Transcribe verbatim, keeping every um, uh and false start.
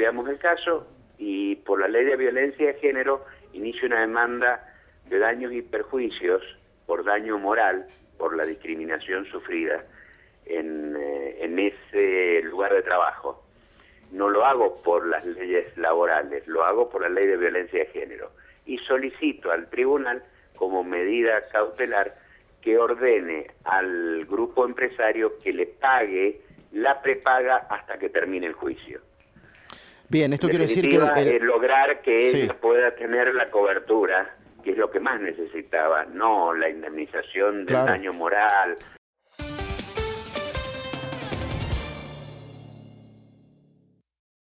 estudiamos el caso y por la ley de violencia de género inicio una demanda de daños y perjuicios por daño moral por la discriminación sufrida en, en ese lugar de trabajo. No lo hago por las leyes laborales, lo hago por la ley de violencia de género. Y solicito al tribunal, como medida cautelar, que ordene al grupo empresario que le pague la prepaga hasta que termine el juicio. Bien, esto quiere decir que... Eh, lograr que sí. Ella pueda tener la cobertura, que es lo que más necesitaba, no la indemnización del claro. daño moral,